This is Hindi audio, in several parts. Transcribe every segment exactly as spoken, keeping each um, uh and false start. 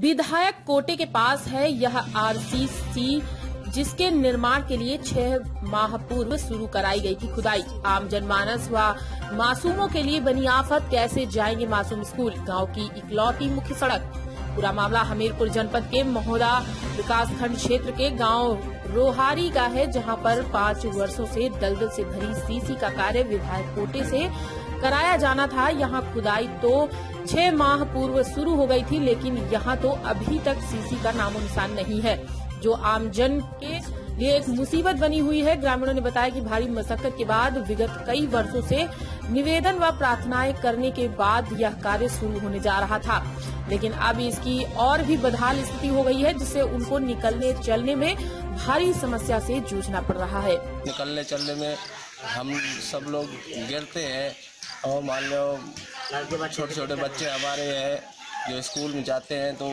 विधायक कोटे के पास है यह आरसीसी, जिसके निर्माण के लिए छह माह पूर्व शुरू कराई गई थी खुदाई। आम जनमानस व मासूमों के लिए बनी आफत, कैसे जाएंगे मासूम स्कूल, गांव की इकलौती मुख्य सड़क। पूरा मामला हमीरपुर जनपद के महोदा विकास खंड क्षेत्र के गांव रोहारी का है, जहां पर पाँच वर्षों से दलदल से भरी सीसी का कार्य विधायक कोटे से कराया जाना था। यहाँ खुदाई तो छह माह पूर्व शुरू हो गई थी, लेकिन यहाँ तो अभी तक सीसी का नामो निशान नहीं है, जो आमजन के लिए एक मुसीबत बनी हुई है। ग्रामीणों ने बताया कि भारी मशक्कत के बाद विगत कई वर्षों से निवेदन व प्रार्थनाएं करने के बाद यह कार्य शुरू होने जा रहा था, लेकिन अब इसकी और भी बदहाल स्थिति हो गई है, जिससे उनको निकलने चलने में भारी समस्या से जूझना पड़ रहा है। निकलने चलने में हम सब लोग गिरते हैं और मान लो छोटे छोटे बच्चे हमारे हैं जो स्कूल में जाते हैं, तो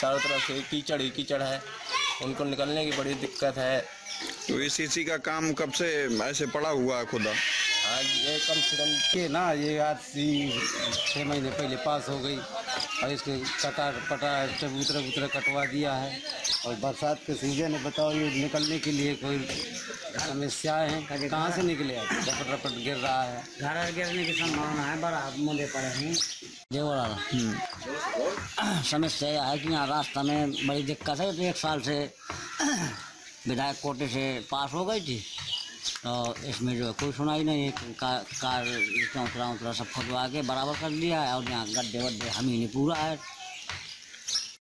चारों तरफ से कीचड़ ही कीचड़ है, उनको निकलने की बड़ी दिक्कत है। तो ये सीसी का काम कब से ऐसे पड़ा हुआ है खुदा? आज ये कम से कम के ना ये आज छः महीने पहले पास हो गई और इसके कटा पटा चबूतरा उतरा कटवा दिया है। और बरसात के सीजन है, बताओ ये निकलने के लिए कोई समस्या है, कहाँ से निकले? रपट रपट गिर रहा है, घर गिरने की संभावना है, बड़ा मुद्दे पड़े हैं। देवरा समस्या यह है कि यहाँ रास्ता में बड़ी दिक्कत है। तो एक साल से विधायक कोटे से पास हो गई थी और इसमें जो है कोई सुनाई नहीं, कार उतरा उतरा सब खुदवा के बराबर कर दिया है और यहाँ गड्ढे वड्ढे हम ही नहीं पूरा है।